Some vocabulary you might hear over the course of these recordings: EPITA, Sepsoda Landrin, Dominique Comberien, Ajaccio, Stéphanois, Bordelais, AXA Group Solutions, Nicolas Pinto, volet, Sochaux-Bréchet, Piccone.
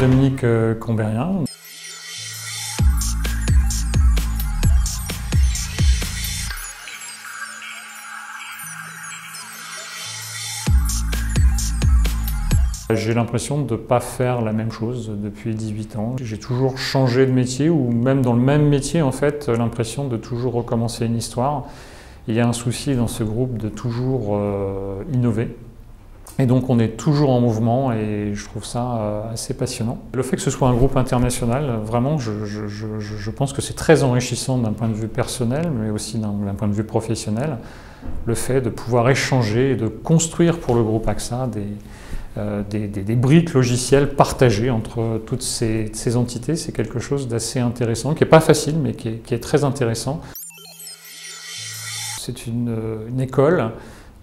Dominique Comberien. J'ai l'impression de ne pas faire la même chose depuis 18 ans. J'ai toujours changé de métier ou même dans le même métier, en fait, l'impression de toujours recommencer une histoire. Il y a un souci dans ce groupe de toujours innover. Et donc on est toujours en mouvement et je trouve ça assez passionnant. Le fait que ce soit un groupe international, vraiment, je pense que c'est très enrichissant d'un point de vue personnel, mais aussi d'un point de vue professionnel, le fait de pouvoir échanger et de construire pour le groupe AXA des briques logicielles partagées entre toutes ces entités. C'est quelque chose d'assez intéressant, qui n'est pas facile, mais qui est très intéressant. C'est une école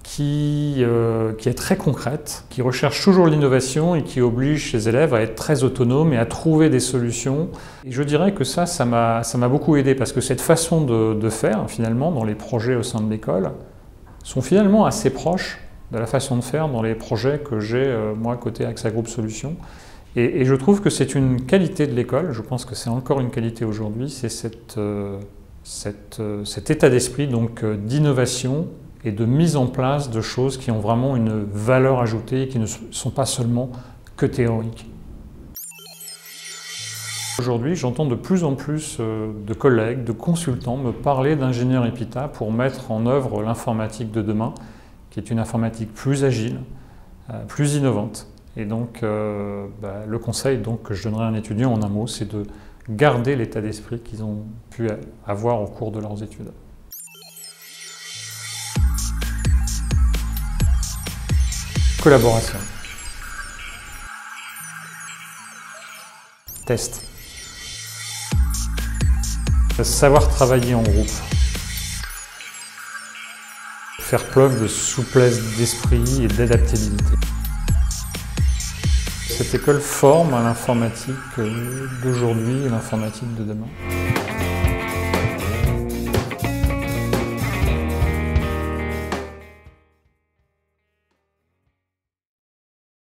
qui est très concrète, qui recherche toujours l'innovation et qui oblige ses élèves à être très autonomes et à trouver des solutions. Et je dirais que ça m'a beaucoup aidé, parce que cette façon de faire, finalement, dans les projets au sein de l'école, sont finalement assez proches de la façon de faire dans les projets que j'ai, moi, côté AXA Group Solutions. Et je trouve que c'est une qualité de l'école, je pense que c'est encore une qualité aujourd'hui, c'est cet état d'esprit d'innovation, et de mise en place de choses qui ont vraiment une valeur ajoutée et qui ne sont pas seulement que théoriques. Aujourd'hui, j'entends de plus en plus de collègues, de consultants me parler d'ingénieurs EPITA pour mettre en œuvre l'informatique de demain, qui est une informatique plus agile, plus innovante. Et donc, le conseil que je donnerai à un étudiant en un mot, c'est de garder l'état d'esprit qu'ils ont pu avoir au cours de leurs études. Collaboration. Test. Savoir travailler en groupe. Faire preuve de souplesse d'esprit et d'adaptabilité. Cette école forme à l'informatique d'aujourd'hui et l'informatique de demain.